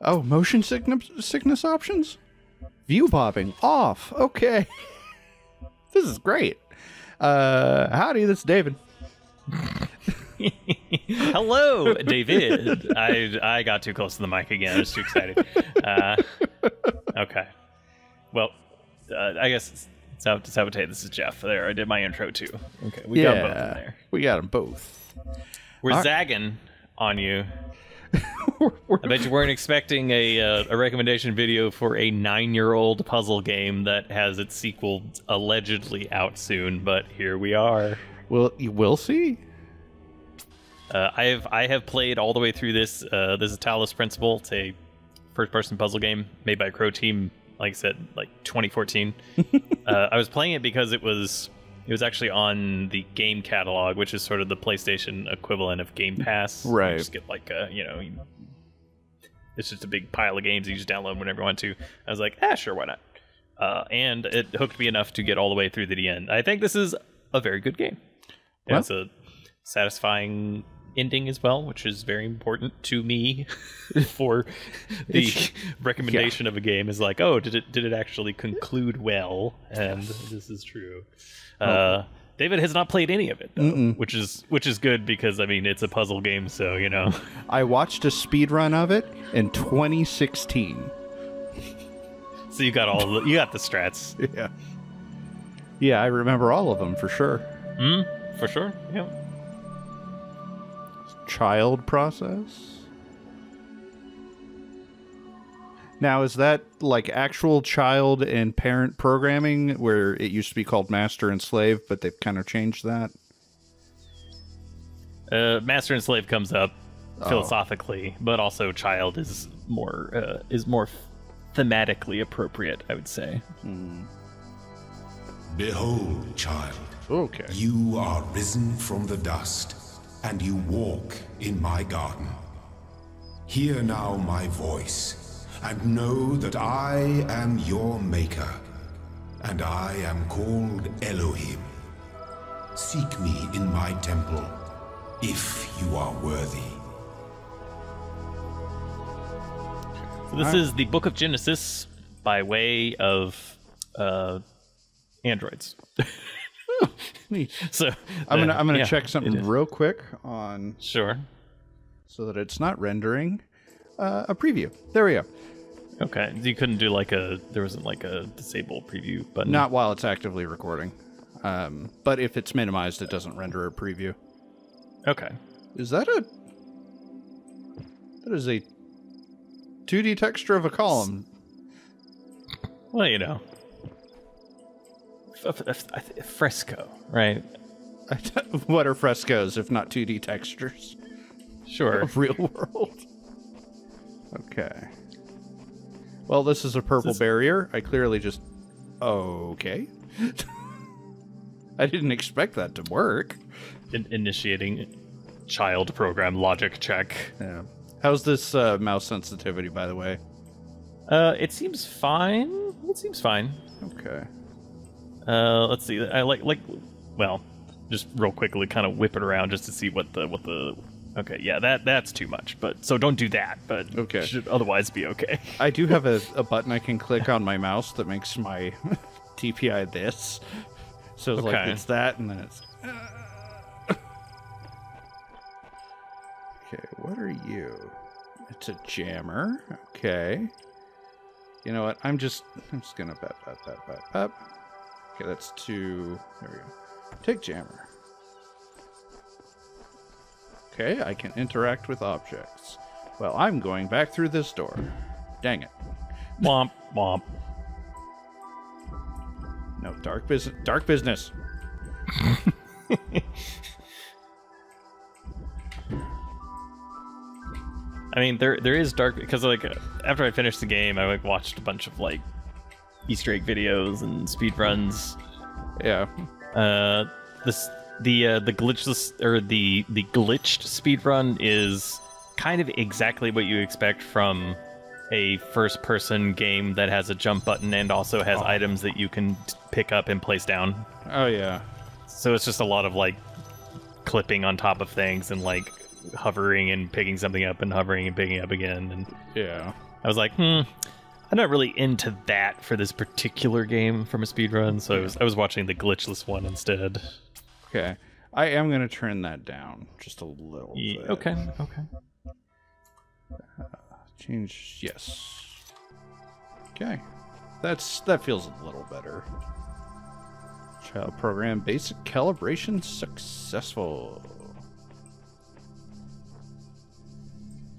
Oh, motion sickness options? View popping off. Okay. This is great. Howdy, this is David. Hello, David. I got too close to the mic again. I was too excited. Okay. Well, I guess to sabotate, this is Jeff. There, I did my intro too. Okay, we got both in there. We got them both. We're zagging on you. I bet you weren't expecting a recommendation video for a 9-year-old puzzle game that has its sequel allegedly out soon, but here we are. Well, you will see. I have played all the way through this. This is Talos Principle. It's a first-person puzzle game made by Croteam. Like I said, like 2014. I was playing it because it was actually on the game catalog, which is sort of the PlayStation equivalent of Game Pass. Right. You just get like a, you know, it's just a big pile of games you just download whenever you want to. I was like, ah, sure, why not? And it hooked me enough to get all the way through to the end. I think this is a very good game. Well, it's a satisfying ending as well, which is very important to me for the recommendation of a game is like, oh, did it actually conclude well? And this is true. David has not played any of it, though, which is good because, I mean, it's a puzzle game, so, you know. I watched a speed run of it in 2016. So you got all the strats. Yeah. Yeah, I remember all of them for sure. For sure. Yeah. Child process. Now, is that like actual child and parent programming where it used to be called master and slave, but they've kind of changed that? Master and slave comes up philosophically, but also child is more thematically appropriate, I would say. Behold, child. Okay. You are risen from the dust, and you walk in my garden. Hear now my voice, and know that I am your maker, and I am called Elohim. Seek me in my temple, if you are worthy. So this is the Book of Genesis by way of androids. Neat. So I'm gonna check something real quick on so that it's not rendering a preview. There we go. Okay, you couldn't do like there wasn't like a disable preview button. Not while it's actively recording, but if it's minimized, it doesn't render a preview. Okay. Is that a 2D texture of a column? Well, you know. Fresco, right? What are frescoes if not 2D textures? Sure. Of real world. Okay. Well, this is a purple barrier. I clearly just... Okay. I didn't expect that to work. Initiating child program logic check. Yeah. How's this mouse sensitivity, by the way? It seems fine. It seems fine. Okay. Let's see. I like, well, just real quickly, kind of whip it around just to see what the. Okay, yeah, that's too much. But so don't do that. But okay, should otherwise be okay. I do have a button I can click on my mouse that makes my TPI this. So it's like it's that, and then it's. Okay, what are you? It's a jammer. Okay. You know what? I'm just gonna bop. Okay, that's two. There we go. Take jammer. Okay, I can interact with objects. Well, I'm going back through this door. Dang it. Womp, womp. No, dark business. I mean, there is dark, because like after I finished the game, I like watched a bunch of like Easter egg videos and speed runs. Yeah. The glitchless or the glitched speed run is kind of exactly what you expect from a first person game that has a jump button and also has items that you can pick up and place down. Oh yeah. So it's just a lot of like clipping on top of things and like hovering and picking something up and hovering and picking up again and I was like, I'm not really into that for this particular game from a speedrun, so I was watching the glitchless one instead. Okay. I am going to turn that down just a little bit. Okay, okay. Change, yes. Okay. That feels a little better. Child program basic calibration successful.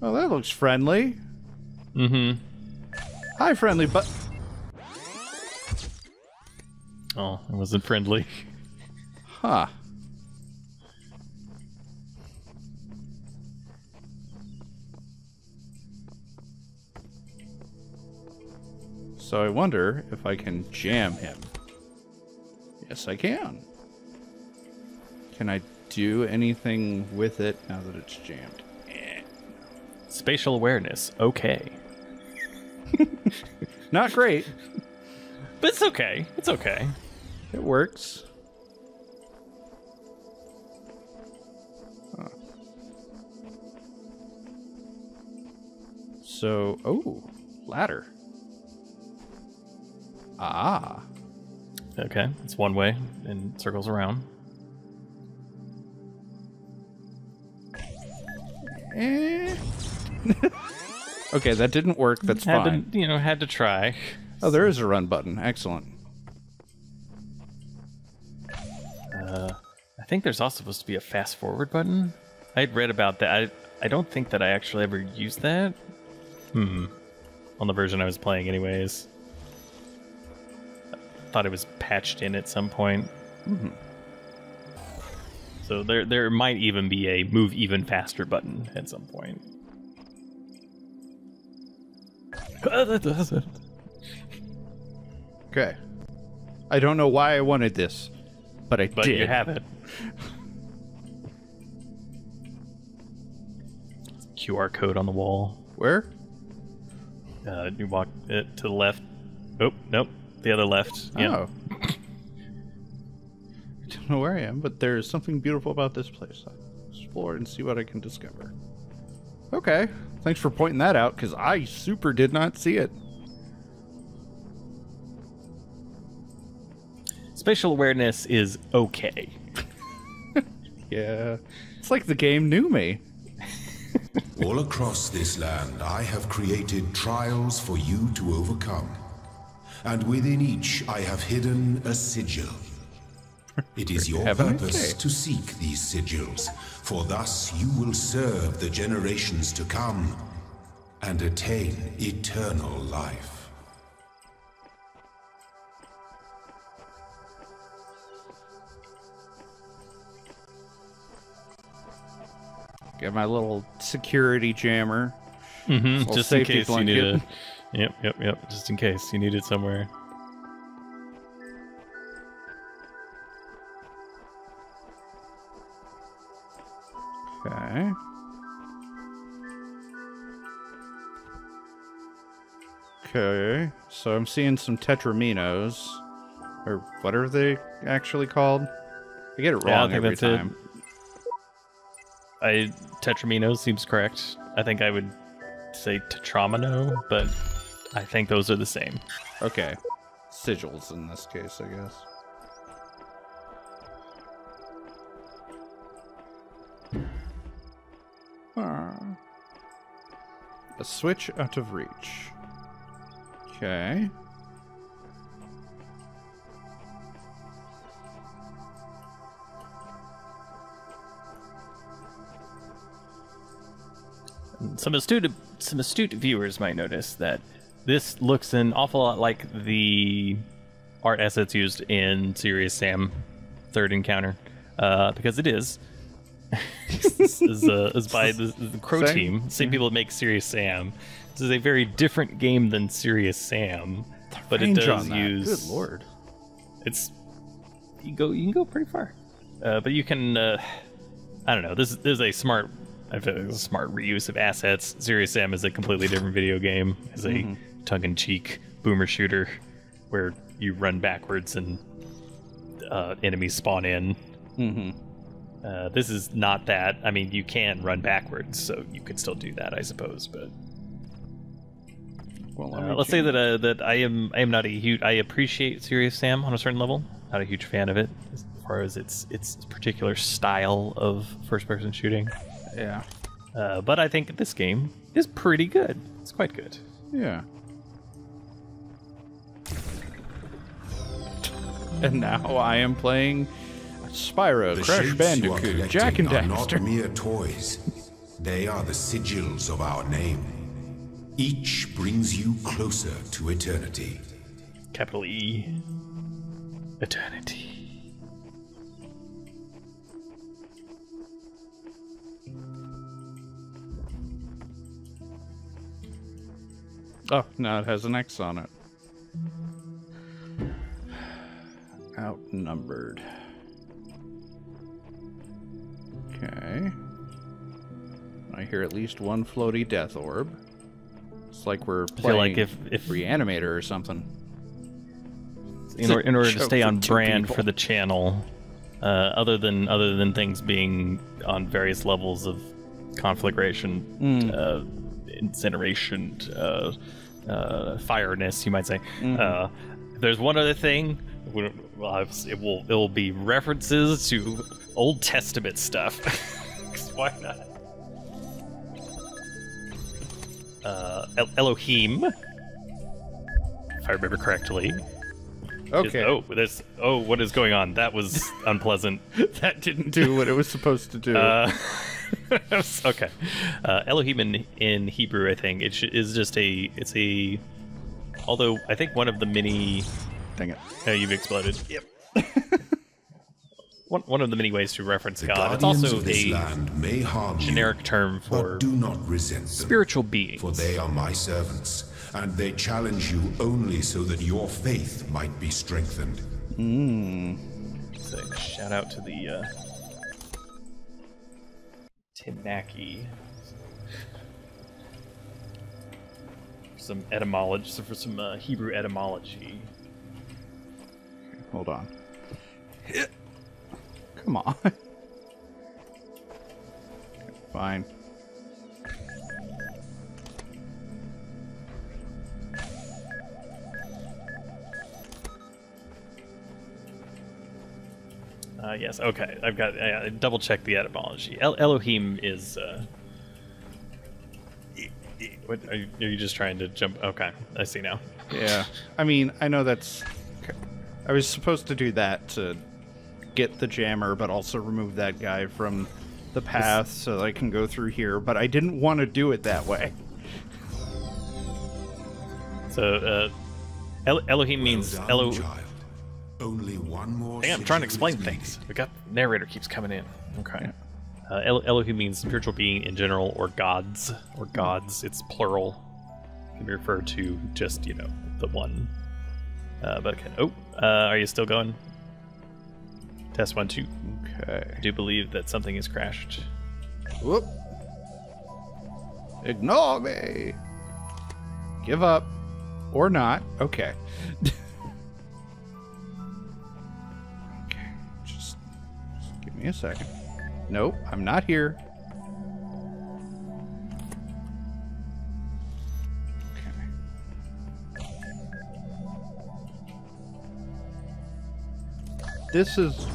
Well, that looks friendly. Mm-hmm. Hi, friendly, but... Oh, it wasn't friendly. Huh. So I wonder if I can jam him. Yes, I can. Can I do anything with it now that it's jammed? Spatial awareness, okay. Not great. But it's okay. It's okay. It works. Huh. So, oh, ladder. Ah. Okay, it's one way and circles around. Eh. Okay, that didn't work. That's fine. You know, had to try. Oh, there is a run button. Excellent. I think there's also supposed to be a fast forward button. I had read about that. I don't think that I actually ever used that. On the version I was playing, anyways. Thought it was patched in at some point. Mm-hmm. So there might even be a move even faster button at some point. Okay. I don't know why I wanted this, but I did. But you have it. QR code on the wall. Where? You walk it to the left. Oh, nope. The other left. Yep. Oh. I don't know where I am, but there's something beautiful about this place. I'll explore and see what I can discover. Okay. Thanks for pointing that out, because I super did not see it. Spatial awareness is okay. Yeah. It's like the game knew me. All across this land, I have created trials for you to overcome. And within each, I have hidden a sigil. It is your purpose to seek these sigils, for thus you will serve the generations to come and attain eternal life. Get my little security jammer. Mm-hmm, just in case you need it. Yep. Just in case you need it somewhere. Okay. Okay. So I'm seeing some tetraminos, or what are they actually called? I get it wrong every time. Tetramino seems correct. I think I would say tetramino, but. I think those are the same. Okay. Sigils in this case, I guess. A switch out of reach. Okay. Some astute viewers might notice that this looks an awful lot like the art assets used in Serious Sam: Third Encounter, because it is. Is by the Croteam, same people that make Serious Sam. This is a very different game than Serious Sam, but it does use. Good lord! It's you can go pretty far, but you can. I don't know. This is a smart. I feel like it was a smart reuse of assets. Serious Sam is a completely different video game. It's a tongue-in-cheek boomer shooter where you run backwards and enemies spawn in. This is not that. I mean, you can run backwards, so you could still do that, I suppose. But Well, let's say that that I am not a huge. I appreciate Serious Sam on a certain level. Not a huge fan of it as far as its particular style of first-person shooting. Yeah. But I think this game is pretty good. It's quite good. Yeah. And now I am playing Spyro, the Crash Bandicoot, Jak and Daxter. Are not mere toys. They are the sigils of our name. Each brings you closer to eternity. Capital E. Eternity. Oh, now it has an X on it. Outnumbered. Okay. I hear at least one floaty death orb. It's like we're playing if Re-Animator or something. In order to stay on brand for the channel, other than things being on various levels of conflagration, incineration, fireness, you might say. There's one other thing. It will be references to Old Testament stuff. 'Cause why not? Elohim, if I remember correctly. Okay. What is going on? That was unpleasant. That didn't do what it was supposed to do. Okay. Elohim in Hebrew, I think, it's just although I think one of the many. Dang it. Oh, you've exploded. Yep. One of the many ways to reference God. It's also a generic term for spiritual beings. For they are my servants, and they challenge you only so that your faith might be strengthened. So, shout out to the Tim Mackie. Some etymology, so for some Hebrew etymology. Hold on. Come on. Fine. Yes, okay. I've got double check the etymology. Elohim is what are you just trying to jump? Okay, I see now. Yeah. I mean, I know that's I was supposed to do that to get the jammer, but also remove that guy from the path so that I can go through here, but I didn't want to do it that way. So, Elohim means Elohim. Only one more. Damn, I'm trying to explain things. We got narrator keeps coming in. Okay. Yeah. Elohim means spiritual being in general, or gods, It's plural. It can be referred to just, you know, the one. But okay. Oh, are you still going? Test 1, 2. Okay. I do believe that something has crashed. Whoop! Ignore me. Give up, or not? Okay. Okay. Just give me a second. Nope, I'm not here. This is,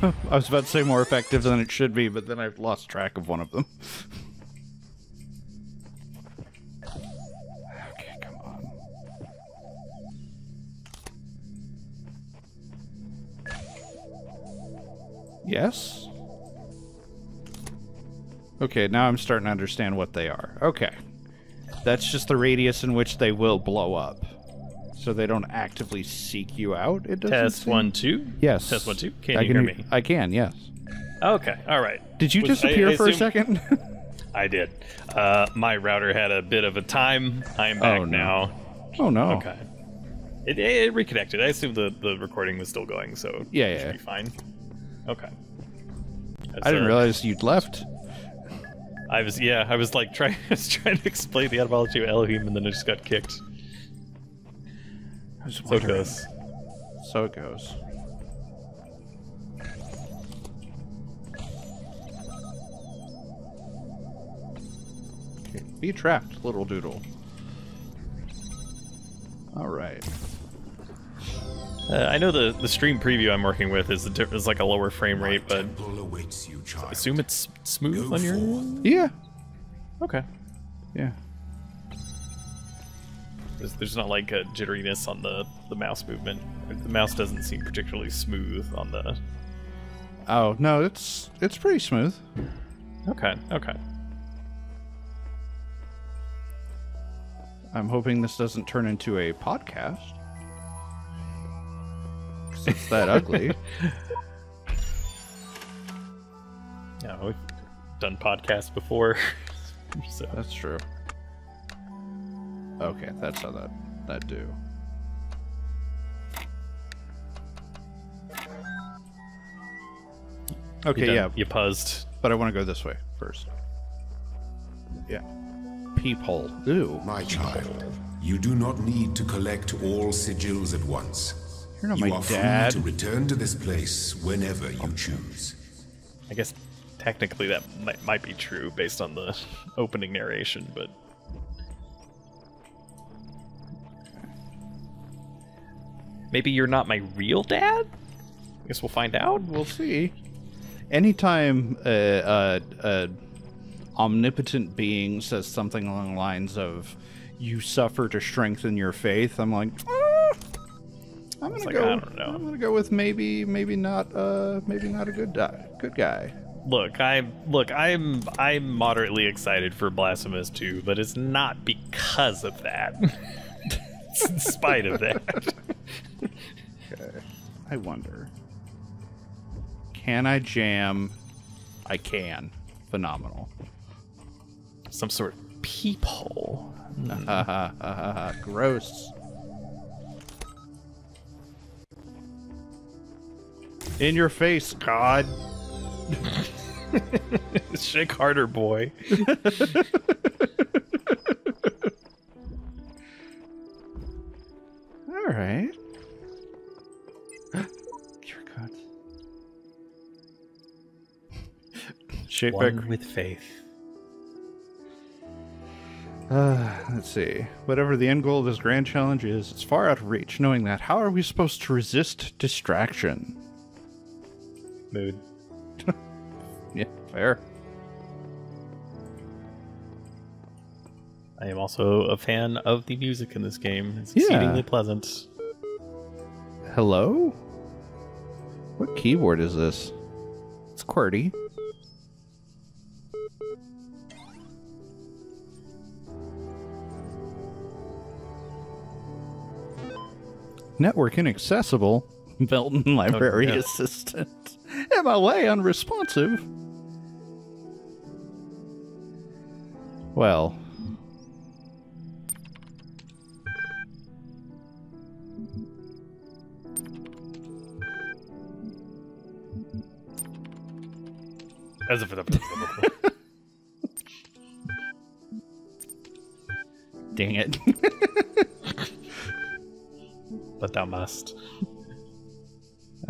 I was about to say more effective than it should be, but then I've lost track of one of them. Okay, come on. Yes? Okay, now I'm starting to understand what they are. Okay. That's just the radius in which they will blow up. So they don't actively seek you out. It doesn't. Test 1, 2. Yes. Test 1, 2. Can you hear me? I can. Yes. Okay. All right. Did you disappear for a second? I did. My router had a bit of a time. I'm back now. Oh no. Okay. It reconnected. I assume the recording was still going, so it should be fine. Okay. I didn't realize you'd left. I was like trying to explain the etymology of Elohim, and then I just got kicked. So it goes. So it goes. Okay, be trapped, little doodle. All right. I know the stream preview I'm working with is like a lower frame rate, but I assume it's smooth on your end? Yeah. Okay. Yeah. There's not like a jitteriness on the mouse movement. The mouse doesn't seem particularly smooth on the... Oh, no, it's pretty smooth. Okay, okay. I'm hoping this doesn't turn into a podcast. Because it's that ugly. Yeah, we've done podcasts before. So. That's true. Okay, that's how that do. Okay, yeah. You paused. But I want to go this way first. Yeah. Peephole. Ew. My child, you do not need to collect all sigils at once. You're not my dad. You are free to return to this place whenever you choose. I guess technically that might be true based on the opening narration, but... Maybe you're not my real dad? I guess we'll find out. We'll see. Anytime omnipotent being says something along the lines of "you suffer to strengthen your faith," I'm like, I'm gonna go. I don't know. I'm gonna go with maybe not a good guy. Look, I'm moderately excited for Blasphemous 2, but it's not because of that. It's in spite of that. Okay. I wonder. Can I jam? I can. Phenomenal. Some sort of peephole. Gross. In your face, God. Shake harder, boy. All right. Shape one with faith. Let's see. Whatever the end goal of this grand challenge is, it's far out of reach. Knowing that, how are we supposed to resist distraction? Mood. Yeah, fair. I am also a fan of the music in this game. It's exceedingly pleasant. Hello? What keyboard is this? It's QWERTY. Network inaccessible. Belton Library Assistant. MLA unresponsive. Well. As if it. Dang it. But thou must.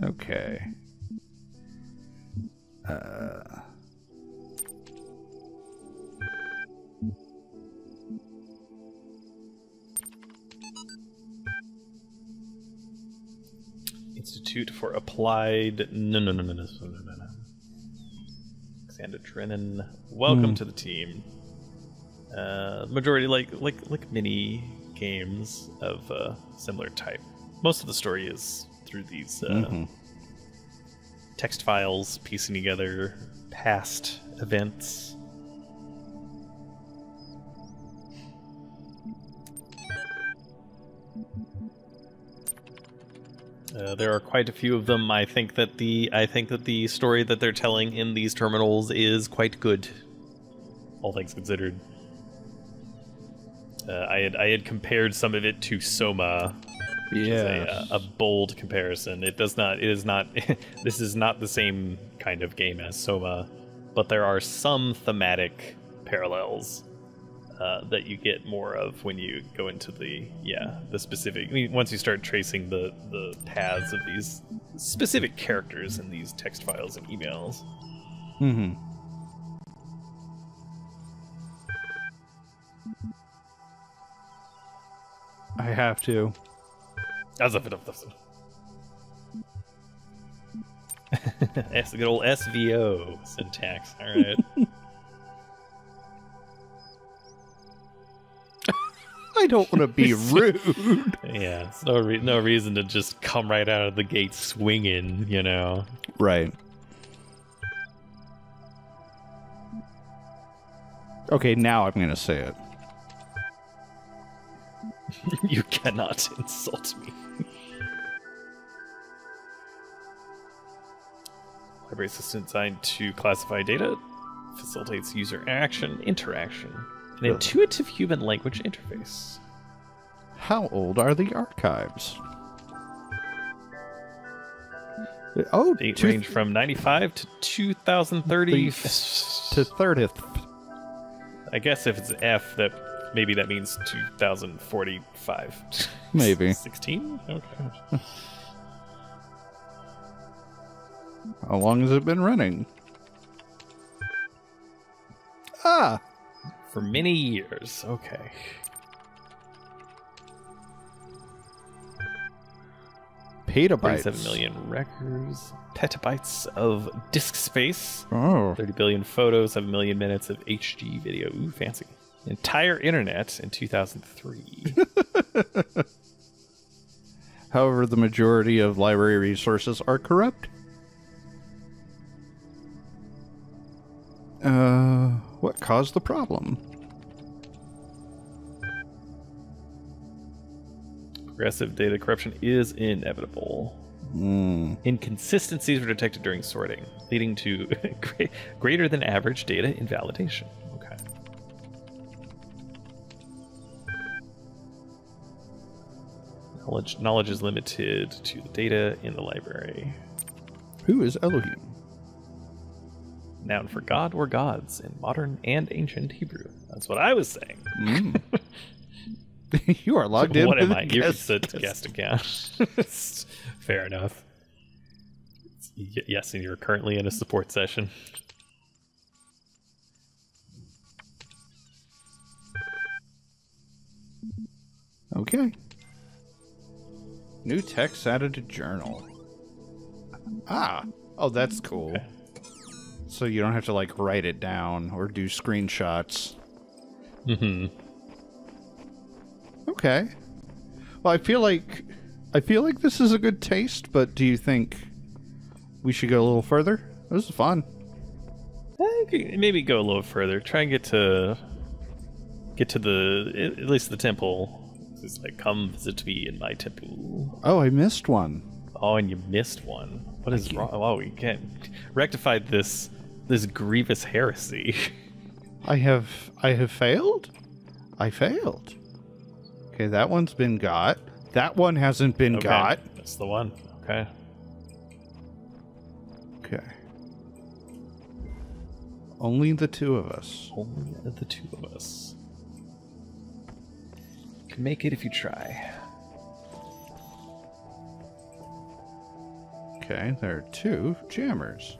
Okay. Institute for Applied. No. Alexander Trenin, welcome to the team. Majority like mini games of similar type. Most of the story is through these text files, piecing together past events. There are quite a few of them. I think that the story that they're telling in these terminals is quite good, all things considered. I had compared some of it to Soma. Yeah, a bold comparison. It is not this is not the same kind of game as Soma, but there are some thematic parallels that you get more of when you go into the specific, I mean, once you start tracing the paths of these specific characters in these text files and emails. Mm-hmm. I have to. That's the good old SVO syntax. All right. I don't want to be rude. Yeah, it's no reason to just come right out of the gate swinging, you know. Right. Okay, now I'm going to say it. You cannot insult me. Library system designed to classify data, facilitates user interaction. An intuitive human language interface. How old are the archives? Oh, date range from 95 to 2030 to 30th. I guess if it's an F, that maybe that means 2045. Maybe 16. Okay. How long has it been running? Ah. For many years, okay. Petabytes. 37 million records. Petabytes of disk space. Oh. 30 billion photos, 7 million minutes of HD video. Ooh, fancy. Entire internet in 2003. However, the majority of library resources are corrupt. What caused the problem? Progressive data corruption is inevitable. Mm. Inconsistencies were detected during sorting, leading to greater than average data invalidation. Okay. Knowledge is limited to the data in the library. Who is Elohim? Noun for God or gods in modern and ancient Hebrew. That's what I was saying. Mm. You are logged in. What am I? You're just a guest account. Fair enough. Yes, and you're currently in a support session. Okay. New text added to journal. Ah. Oh, that's cool. Okay. So you don't have to, like, write it down or do screenshots. Mm-hmm. Okay. Well, I feel like this is a good taste, but do you think we should go a little further? This is fun. I think maybe go a little further. Try and get to the, at least the temple. It's like, come visit me in my temple. Oh, I missed one. Oh, and you missed one. What is wrong? Oh, we can't rectify this. This grievous heresy. I have failed? I failed. Okay, that one's been got. That one hasn't been got. That's the one. Okay. Okay. Only the two of us. Only the two of us. You can make it if you try. Okay, there are two jammers.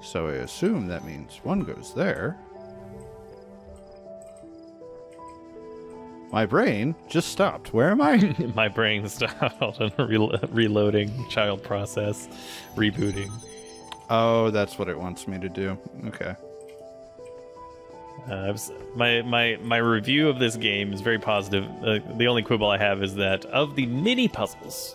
So I assume that means one goes there. My brain just stopped. Where am I? My brain stopped. Reloading, child process, rebooting. Oh, that's what it wants me to do. Okay. My review of this game is very positive. The only quibble I have is that of the mini puzzles,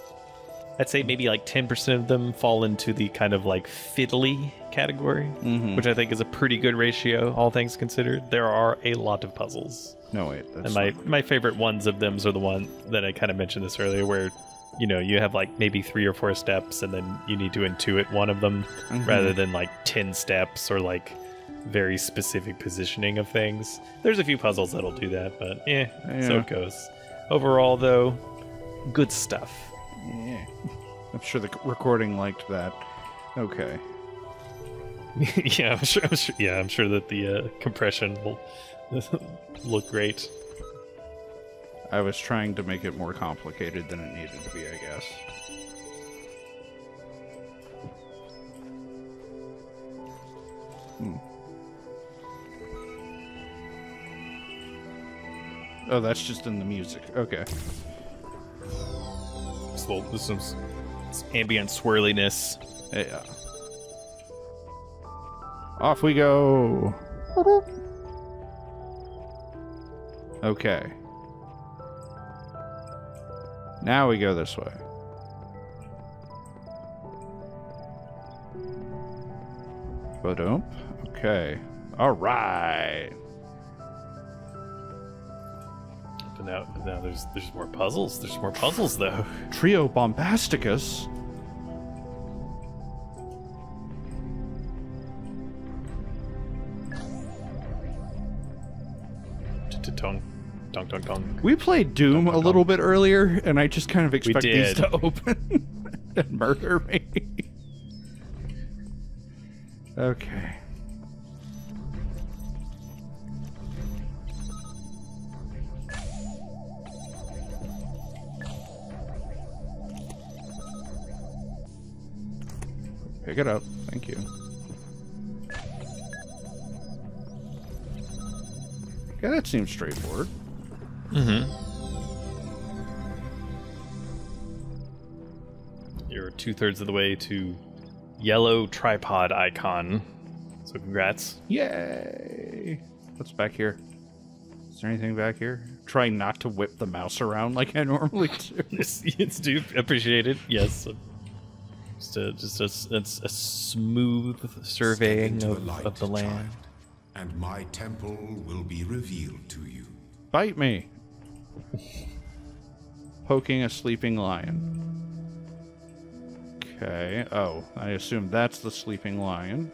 I'd say maybe like 10% of them fall into the kind of like fiddly category, mm-hmm. which I think is a pretty good ratio, all things considered. There are a lot of puzzles. No, wait. That's and my favorite ones of them are the one that I kind of mentioned this earlier, where, you know, you have like maybe 3 or 4 steps and then you need to intuit one of them mm-hmm. rather than like 10 steps or like very specific positioning of things. There's a few puzzles that'll do that, but yeah. So it goes. Overall, though, good stuff. Yeah, I'm sure the recording liked that. Okay. Yeah, I'm sure. Yeah, I'm sure that the compression will look great. I was trying to make it more complicated than it needed to be, I guess. Hmm. Oh, that's just in the music. Okay. There's some ambient swirliness. Yeah. Off we go. Okay. Now we go this way. Ba-dump. Okay. All right. But now there's more puzzles. There's more puzzles though. Trio Bombasticus. Dunk, dunk, dunk. We played Doom a little bit earlier, and I just kind of expect these to open and murder me. Okay. Pick it up. Thank you. Yeah, that seems straightforward. Mm-hmm. You're 2/3 of the way to yellow tripod icon. So congrats. Yay! What's back here? Is there anything back here? Trying not to whip the mouse around like I normally do. It's do appreciate it. Yes. It's a smooth surveying of the land. Child. And my temple will be revealed to you. Bite me. Poking a sleeping lion. Okay. Oh, I assume that's the sleeping lion.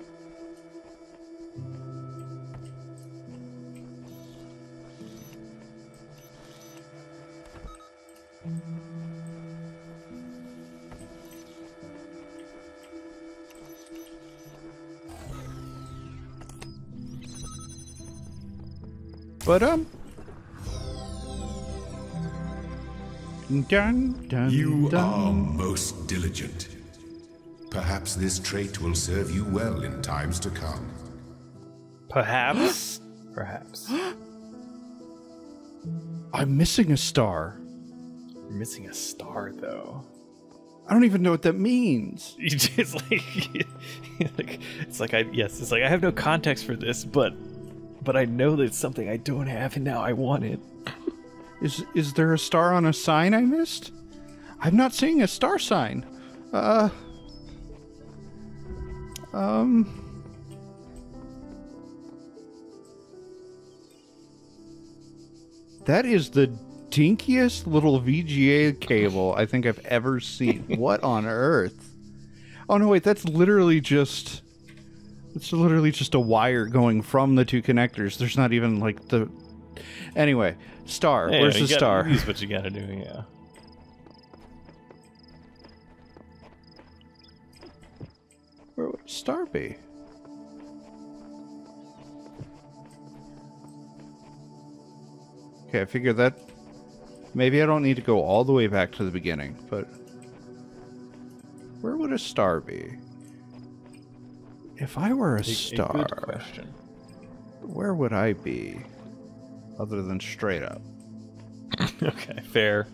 But you are most diligent. Perhaps this trait will serve you well in times to come. Perhaps. Perhaps. I'm missing a star. You're missing a star, though. I don't even know what that means. It's like, it's like I have no context for this, but. But I know that it's something I don't have, and now I want it. Is there a star on a sign I missed? I'm not seeing a star sign. That is the dinkiest little VGA cable I think I've ever seen. What on earth? Oh no, wait, that's literally just. It's literally just a wire going from the two connectors. There's not even like the. Anyway, star. Hey, where's the star? That's what you gotta do, yeah. Where would star be? Okay, I figure that. Maybe I don't need to go all the way back to the beginning, but. Where would a star be? If I were a star, good question. Where would I be other than straight up? Okay, fair.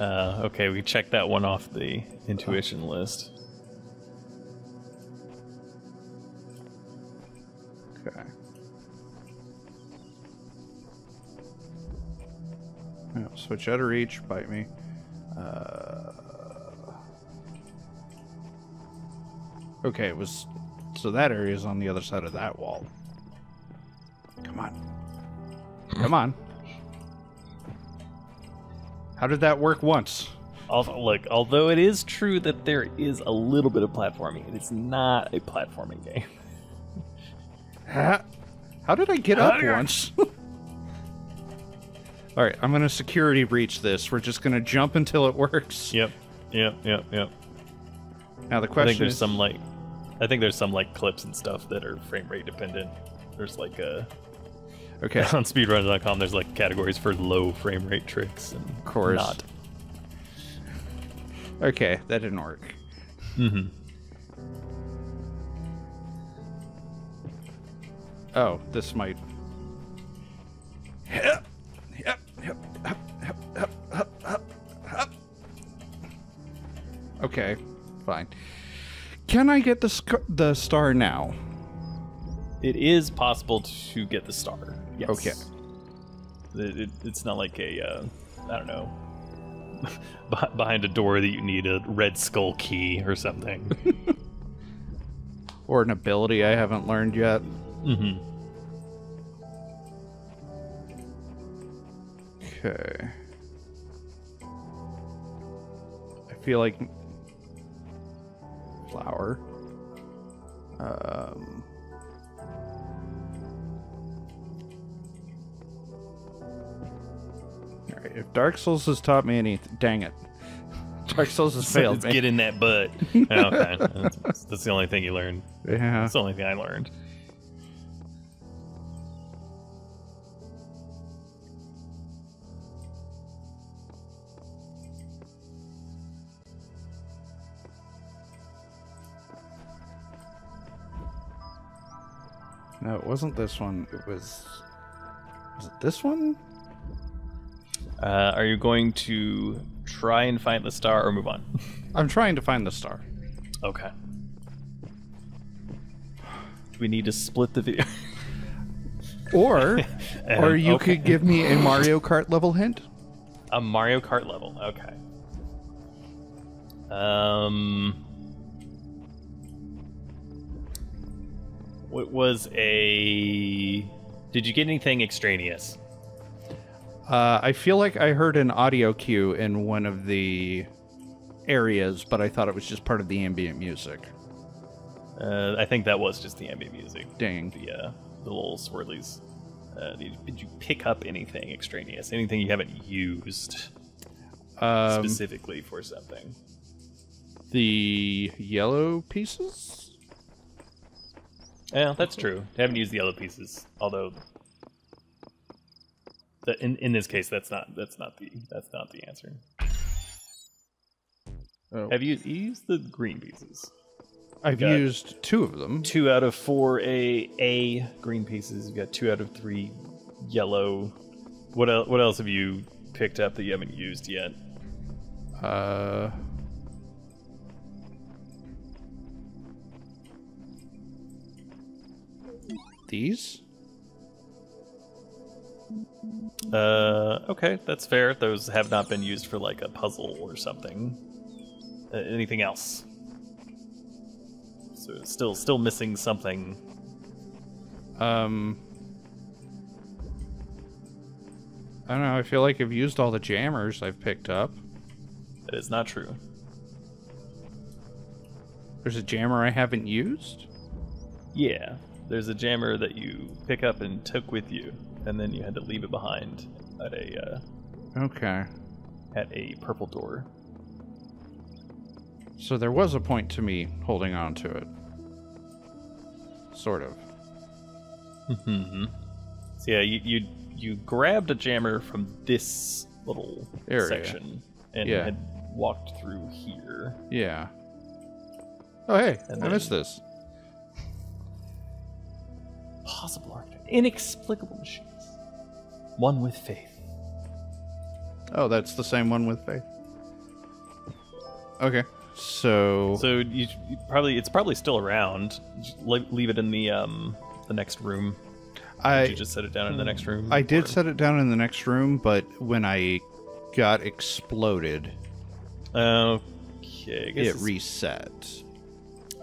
Okay, we checked that one off the intuition list. Okay. Oh, switch out of reach, bite me. Okay, it was... So that area is on the other side of that wall. Come on. Come on. How did that work once? Look, although it is true that there is a little bit of platforming, it's not a platforming game. How did I get up once? All right, I'm going to security breach this. We're just going to jump until it works. Yep. Now the question is... I think there's some clips and stuff that are frame rate dependent. There's like a... Okay. On speedrun.com, there's like categories for low frame rate tricks and of course. Not. Okay, that didn't work. Mm-hmm. Oh, this might... Yep. Okay, fine. Can I get the star now? It is possible to get the star. Yes. Okay. It's not like a, I don't know, behind a door that you need a red skull key or something. Or an ability I haven't learned yet. Mm-hmm. Okay. I feel like flower. All right. If Dark Souls has taught me anything, dang it, Dark Souls has failed. It's get in that butt. Okay, that's the only thing you learned. Yeah, that's the only thing I learned. No, it wasn't this one. It was... Was it this one? Are you going to try and find the star or move on? I'm trying to find the star. Okay. Do we need to split the video? Or you could give me a Mario Kart level hint. A Mario Kart level. Okay. It was a... Did you get anything extraneous? I feel like I heard an audio cue in one of the areas, but I thought it was just part of the ambient music. I think that was just the ambient music. Dang. The little swirlies. Did you pick up anything extraneous? Anything you haven't used specifically for something? The yellow pieces? Yeah, that's true. I haven't used the yellow pieces, although in this case that's not the answer. Oh. Have you used the green pieces? I've used 2 of them. 2 out of 4 A green pieces. You've got 2 out of 3 yellow. What else have you picked up that you haven't used yet? These? Okay, that's fair. Those have not been used for like a puzzle or something. Anything else? So still missing something. I don't know, I feel like I've used all the jammers I've picked up. That is not true. There's a jammer I haven't used? Yeah. There's a jammer that you pick up and took with you, and then you had to leave it behind at a purple door. So there was a point to me holding on to it, sort of. Mm-hmm. So yeah, you grabbed a jammer from this little area. Section and had walked through here. Yeah. Oh hey, and I missed this. Possible architect. Inexplicable machines. One with faith. Oh, that's the same one with faith. Okay, so you probably it's still around. Just leave it in the next room. Did you just set it down in the next room? I did set it down in the next room, but when I got exploded, okay, I guess it reset.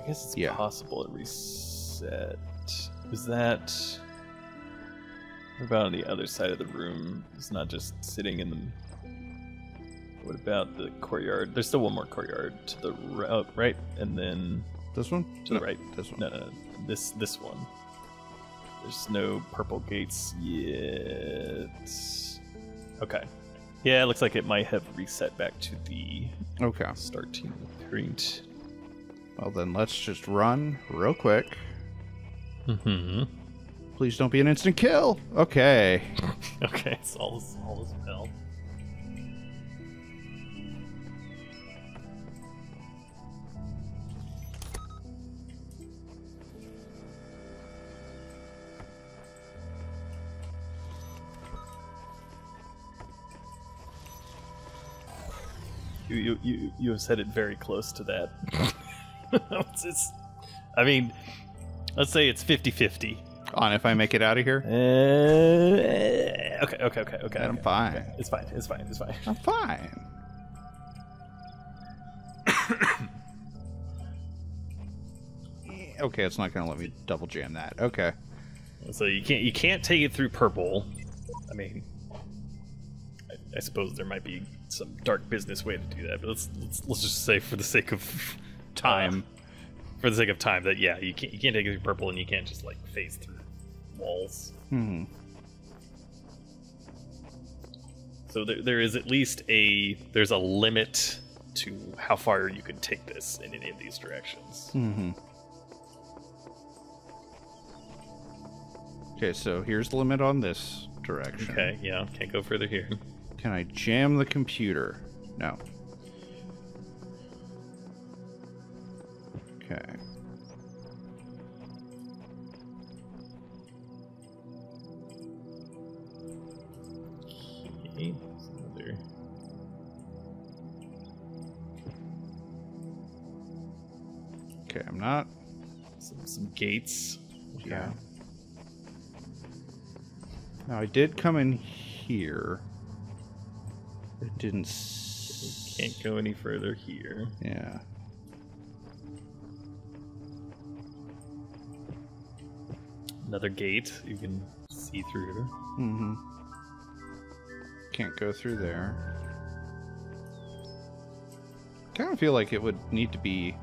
I guess it's possible it reset. Is that... What about on the other side of the room? It's not just sitting in the... What about the courtyard? There's still one more courtyard to the right, and then... This one? To the right. This one. No. This one. There's no purple gates yet. Okay. Yeah, it looks like it might have reset back to the... Okay. Starting point. Well, then let's just run real quick. Mm-hmm. Please don't be an instant kill. Okay. Okay, it's all is well. You have said it very close to that. I mean, let's say it's 50-50. On if I make it out of here? Okay. I'm fine. Okay. It's fine. I'm fine. Okay, it's not going to let me double jam that. Okay. So you can't take it through purple. I mean, I suppose there might be some dark business way to do that, but let's just say for the sake of time, that yeah, you can't take it through purple, and you can't just like phase through walls. Hmm. So there is at least there's a limit to how far you can take this in any of these directions. Mm-hmm. Okay, so here's the limit on this direction. Okay, yeah, can't go further here. Can I jam the computer? No. Okay. Okay, there's another. Okay, I'm not. Some gates. Okay. Yeah. Now I did come in here. It didn't. Can't go any further here. Yeah. Another gate you can see through. Mm-hmm. Can't go through there. I kind of feel like it would need to be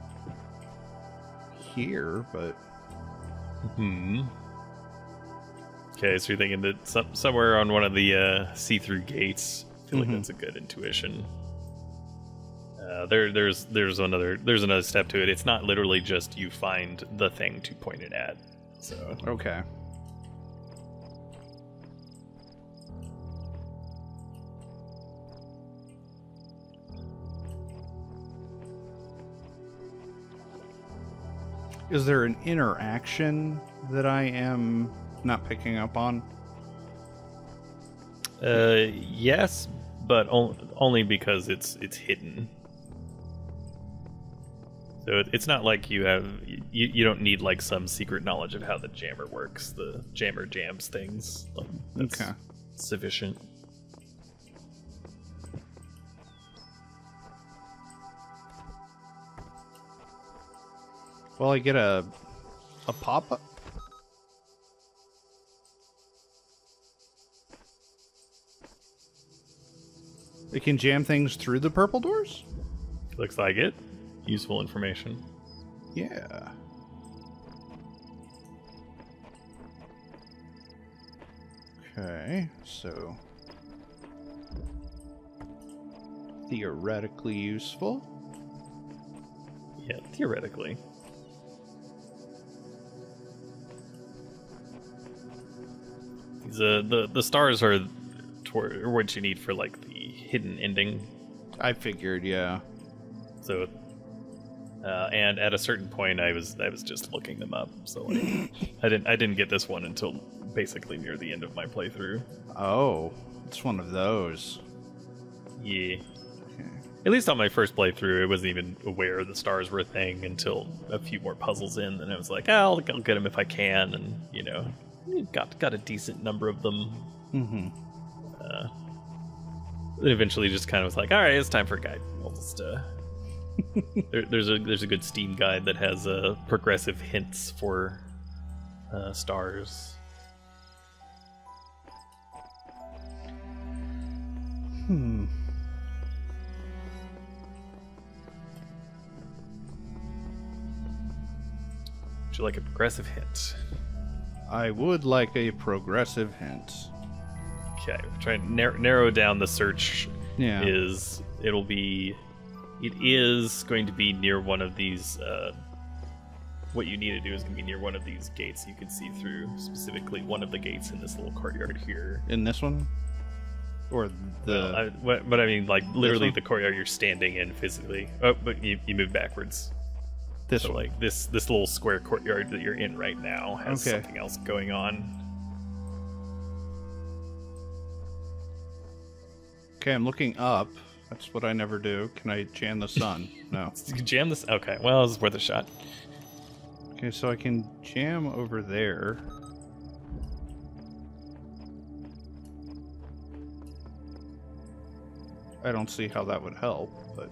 here, but. Hmm. Okay, so you're thinking that somewhere on one of the see-through gates. I feel like that's a good intuition. There's another step to it. It's not literally just you find the thing to point it at. So okay. Is there an interaction that I am not picking up on? Yes, but only because it's hidden. So it's not like you don't need like some secret knowledge of how the jammer works. The jammer jams things. Like, that's okay. Sufficient. Well, I get a pop-up. It can jam things through the purple doors? Looks like it. Useful information. Yeah. Okay, so theoretically useful. Yeah, theoretically. These the stars are what you need for like the hidden ending. I figured, yeah. So, and at a certain point, I was just looking them up. So like, I didn't get this one until basically near the end of my playthrough. Oh, it's one of those. Yeah. Okay. At least on my first playthrough, I wasn't even aware the stars were a thing until a few more puzzles in, and I was like, oh, I'll get them if I can, and you know, got a decent number of them. Mm-hmm. It eventually just kind of was like, all right, it's time for a guide. I'll just there's a good Steam guide that has progressive hints for stars. Hmm. Would you like a progressive hint? I would like a progressive hint. Okay, we're trying to narrow down the search. Yeah. It is going to be near one of these. What you need to do is going to be near one of these gates you can see through, specifically one of the gates in this little courtyard here. In this one, or the? Well, but I mean, like literally the courtyard you're standing in physically. Oh, but you move backwards. This so, one. Like this little square courtyard that you're in right now has something else going on. Okay, I'm looking up. That's what I never do. Can I jam the sun? No. You can jam this? Okay, well, it's worth a shot. Okay, so I can jam over there. I don't see how that would help, but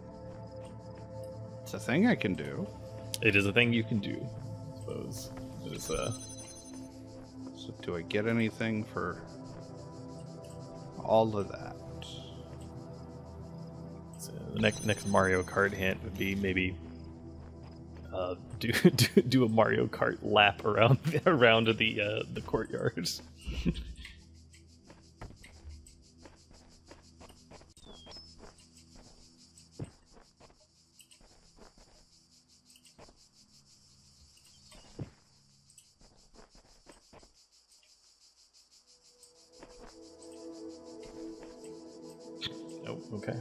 it's a thing I can do. It is a thing you can do, I suppose. It is, So do I get anything for all of that? So the next Mario Kart hint would be maybe do a Mario Kart lap around the courtyard. Okay.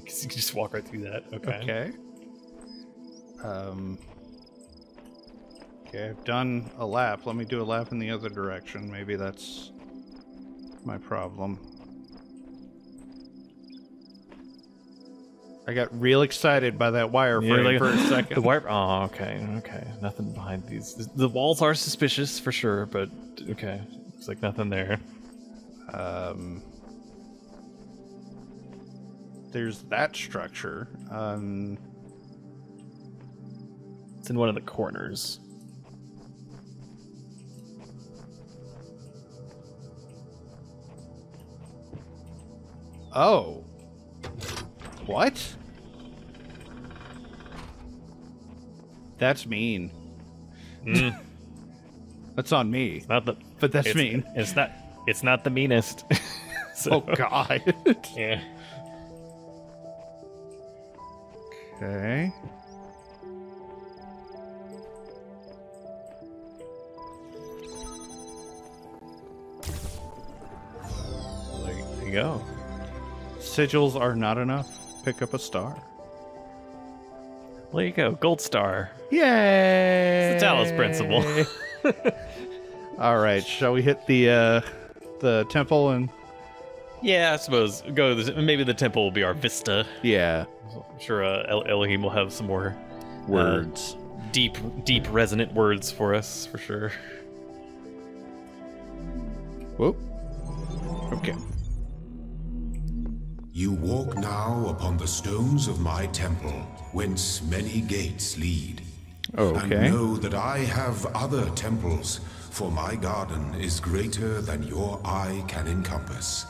Because you can just walk right through that. Okay. Okay. Okay, I've done a lap. Let me do a lap in the other direction. Maybe that's my problem. I got real excited by that wireframe for a second. The wire. Oh, okay. Okay. Nothing behind these. The walls are suspicious for sure, but okay. It's like nothing there. There's that structure. It's in one of the corners. Oh. What? That's mean. Mm. That's on me. It's not the, but that's mean. It's not the meanest. So. Oh, God. Yeah. Okay. There you go. Sigils are not enough. Pick up a star. There you go. Gold star. Yay! It's the Talos Principle. All right. Shall we hit the temple and? Yeah, I suppose go. Maybe the temple will be our vista. Yeah. I'm sure Elohim will have some more words, deep resonant words for us for sure. Whoop. Okay. You walk now upon the stones of my temple, whence many gates lead. Oh, okay. And know that I have other temples, for my garden is greater than your eye can encompass.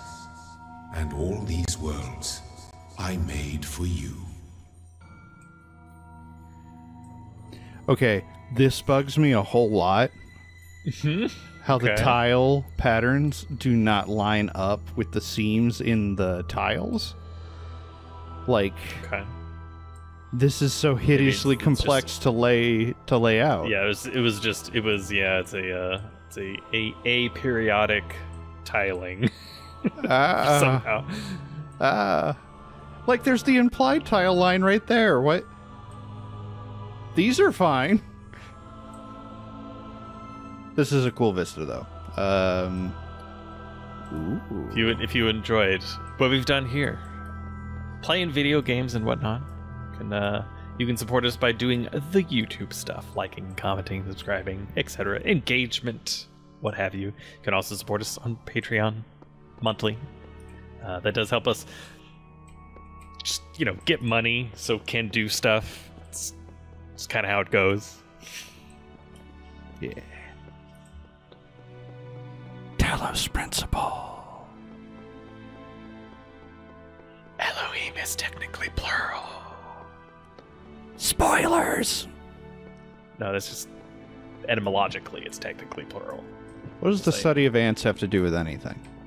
And all these worlds I made for you. Okay, this bugs me a whole lot. How okay. The tile patterns do not line up with the seams in the tiles. Like, okay. This is so hideously complex just, to lay out. Yeah, it was it's a aperiodic tiling. Somehow. Like, there's the implied tile line right there. What? These are fine. This is a cool vista, though. Ooh. If you enjoyed what we've done here, playing video games and whatnot, you can support us by doing the YouTube stuff, liking, commenting, subscribing, etc. Engagement, what have you. You can also support us on Patreon. Monthly. That does help us just, get money so can do stuff. It's kind of how it goes. Yeah. Talos Principle. Elohim is technically plural. Spoilers! No, that's just etymologically, it's technically plural. What does the study of ants have to do with anything?